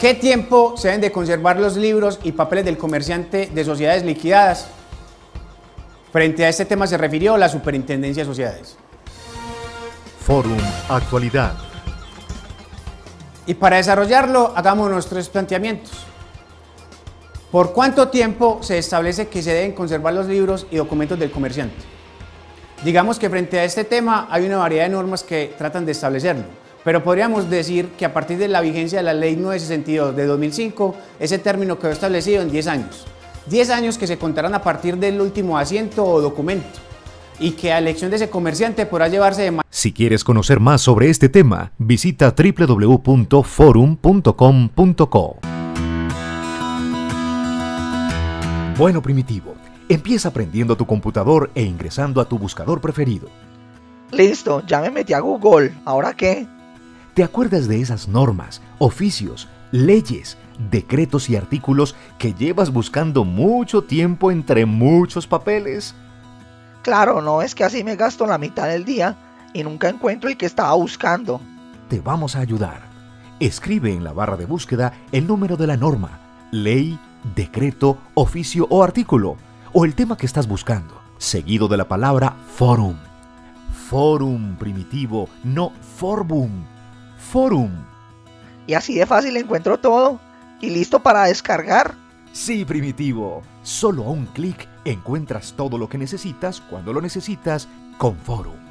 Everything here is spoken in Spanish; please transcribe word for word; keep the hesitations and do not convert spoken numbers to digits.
¿Qué tiempo se deben de conservar los libros y papeles del comerciante de sociedades liquidadas? Frente a este tema se refirió la Superintendencia de Sociedades. Fórum Actualidad. Y para desarrollarlo, hagamos nuestros planteamientos. ¿Por cuánto tiempo se establece que se deben conservar los libros y documentos del comerciante? Digamos que frente a este tema hay una variedad de normas que tratan de establecerlo, pero podríamos decir que a partir de la vigencia de la Ley novecientos sesenta y dos de dos mil cinco, ese término quedó establecido en diez años. diez años que se contarán a partir del último asiento o documento, y que a elección de ese comerciante podrá llevarse de manera. Si quieres conocer más sobre este tema, visita w w w punto forum punto com punto co. Bueno, Primitivo, empieza aprendiendo tu computador e ingresando a tu buscador preferido. Listo, ya me metí a Google, ¿ahora qué? ¿Te acuerdas de esas normas, oficios, leyes, decretos y artículos que llevas buscando mucho tiempo entre muchos papeles? Claro, no es que así me gasto la mitad del día y nunca encuentro el que estaba buscando. Te vamos a ayudar. Escribe en la barra de búsqueda el número de la norma, ley, decreto, oficio o artículo, o el tema que estás buscando, seguido de la palabra forum. Forum, Primitivo, no forbum. Forum. Y así de fácil encuentro todo y listo para descargar. Sí, Primitivo, solo a un clic encuentras todo lo que necesitas cuando lo necesitas con Fórum.